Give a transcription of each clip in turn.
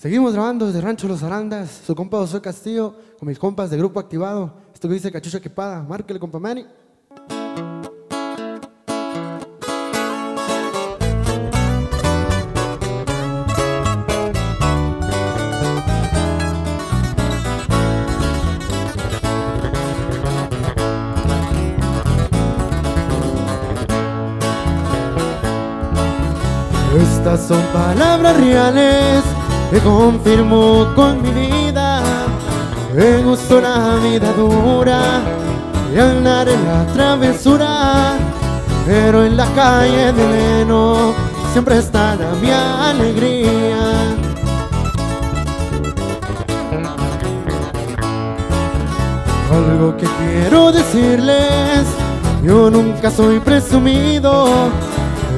Seguimos grabando desde Rancho Los Arandas. Su compa José Castillo con mis compas de Grupo Aktivado. Esto que dice Cachucha Equipada. Márquele, compa Manny. Estas son palabras reales que confirmo con mi vida. Me gustó la vida dura y andar en la travesura, pero en la calle de Heleno siempre estará mi alegría. Algo que quiero decirles, yo nunca soy presumido.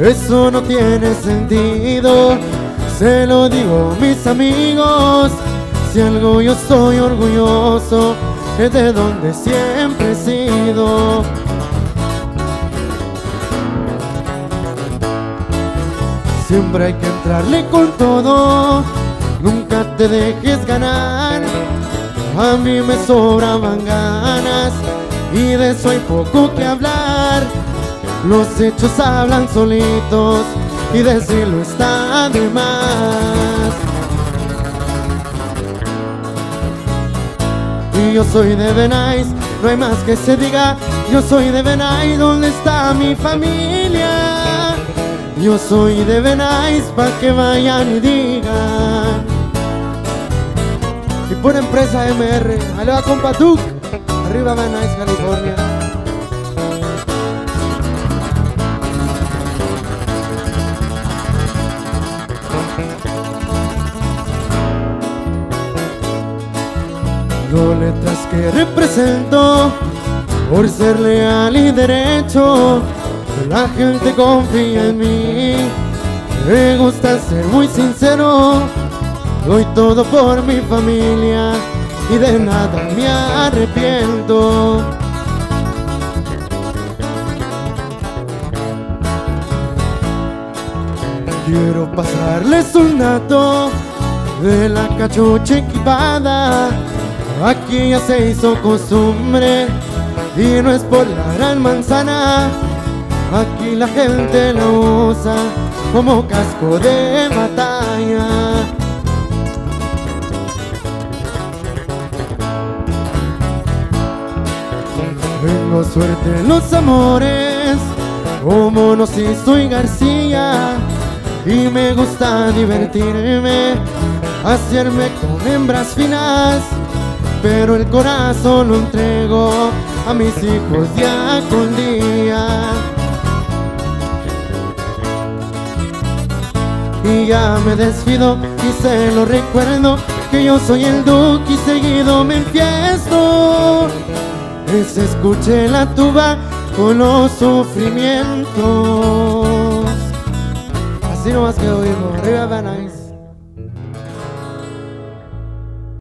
Eso no tiene sentido, se lo digo a mis amigos. Si algo yo soy orgulloso, es de donde siempre he sido. Siempre hay que entrarle con todo, nunca te dejes ganar. A mí me sobraban ganas y de eso hay poco que hablar. Los hechos hablan solitos y decirlo está de más. Y yo soy de Venice, no hay más que se diga. Yo soy de Venice, ¿dónde está mi familia? Yo soy de Venice, pa' que vayan y digan. Y por empresa MR, aló Compatuc, arriba Venice, California. Dos letras que represento por ser leal y derecho. La gente confía en mí, me gusta ser muy sincero. Doy todo por mi familia y de nada me arrepiento. Quiero pasarles un dato de la cachucha equipada. Aquí ya se hizo costumbre y no es por la gran manzana. Aquí la gente la usa como casco de batalla. Tengo suerte en los amores, como nos hizo y García. Y me gusta divertirme, hacerme con hembras finas. Pero el corazón lo entrego a mis hijos día con día. Y ya me despido y se lo recuerdo, que yo soy el duque y seguido me enfiesto. Es escuché la tuba con los sufrimientos. Así nomás quedó vivo, arriba Venice.